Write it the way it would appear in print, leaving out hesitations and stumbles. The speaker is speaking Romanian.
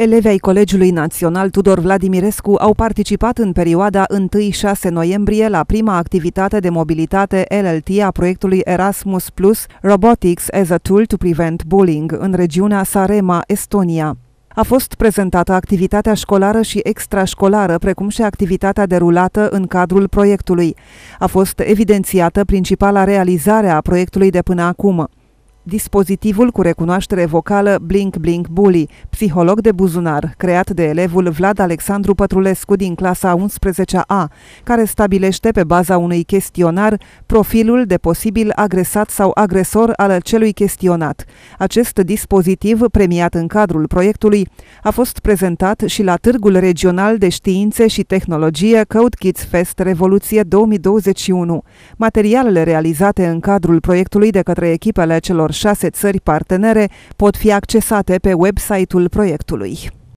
Elevii ai Colegiului Național Tudor Vladimirescu au participat în perioada 1-6 noiembrie la prima activitate de mobilitate LLT a proiectului Erasmus Plus Robotics as a Tool to Prevent Bullying în regiunea Sarema, Estonia. A fost prezentată activitatea școlară și extrașcolară, precum și activitatea derulată în cadrul proiectului. A fost evidențiată principala realizare a proiectului de până acum. Dispozitivul cu recunoaștere vocală Blink Blink Bully, psiholog de buzunar, creat de elevul Vlad Alexandru Pătrulescu din clasa 11-a, care stabilește pe baza unui chestionar profilul de posibil agresat sau agresor al celui chestionat. Acest dispozitiv, premiat în cadrul proiectului, a fost prezentat și la Târgul Regional de Științe și Tehnologie Code Kids Fest Revoluție 2021. Materialele realizate în cadrul proiectului de către echipele celor 6 țări partenere pot fi accesate pe website-ul proiectului.